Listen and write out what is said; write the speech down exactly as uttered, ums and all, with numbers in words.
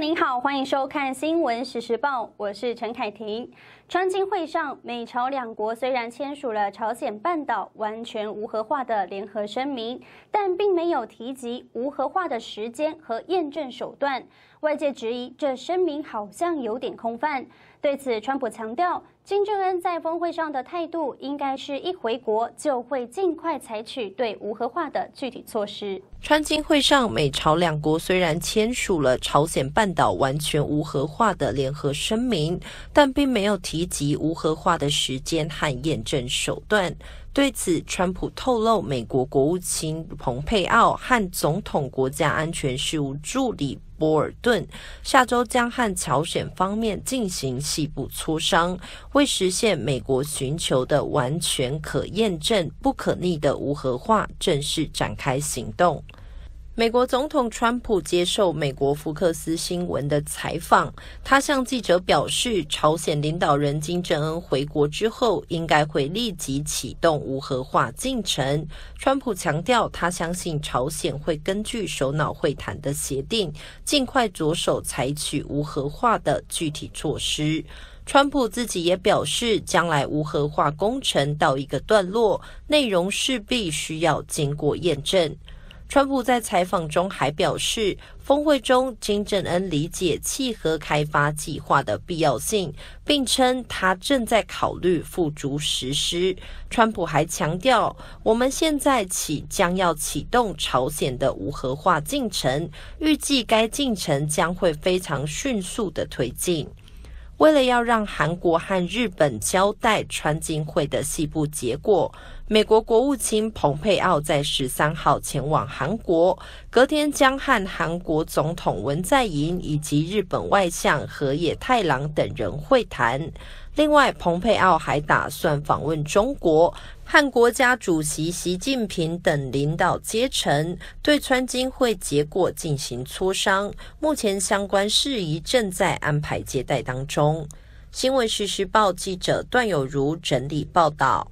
众您好，欢迎收看《新闻时时报》，我是陈凯婷。川金会上，美朝两国虽然签署了朝鲜半岛完全无核化的联合声明，但并没有提及无核化的时间和验证手段。外界质疑这声明好像有点空泛。对此，川普强调，金正恩在峰会上的态度应该是一回国就会尽快采取对无核化的具体措施。川金会上，美朝两国虽然签署了朝鲜半岛完全无核化的联合声明，但并没有提及无核化的时间和验证手段。对此，川普透露，美国国务卿蓬佩奥和总统国家安全事务助理博尔顿下周将和朝鲜方面进行细部磋商，为实现美国寻求的完全可验证、不可逆的无核化正式展开行动。美国总统川普接受美国福克斯新闻的采访，他向记者表示，朝鲜领导人金正恩回国之后，应该会立即启动无核化进程。川普强调，他相信朝鲜会根据首脑会谈的协定，尽快着手采取无核化的具体措施。川普自己也表示，将来无核化工程到一个段落，内容势必需要经过验证。川普在采访中还表示，峰会中金正恩理解气核开发计划的必要性，并称他正在考虑付诸实施。川普还强调，我们现在起将要启动朝鲜的无核化进程，预计该进程将会非常迅速的推进。为了要让韩国和日本交代川金会的细部结果，美国国务卿蓬佩奥在十三号前往韩国，隔天将和韩国总统文在寅以及日本外相河野太郎等人会谈。另外，蓬佩奥还打算访问中国，和国家主席习近平等领导阶层对川金会结果进行磋商，目前相关事宜正在安排接待当中。新闻时时报记者段友如整理报道。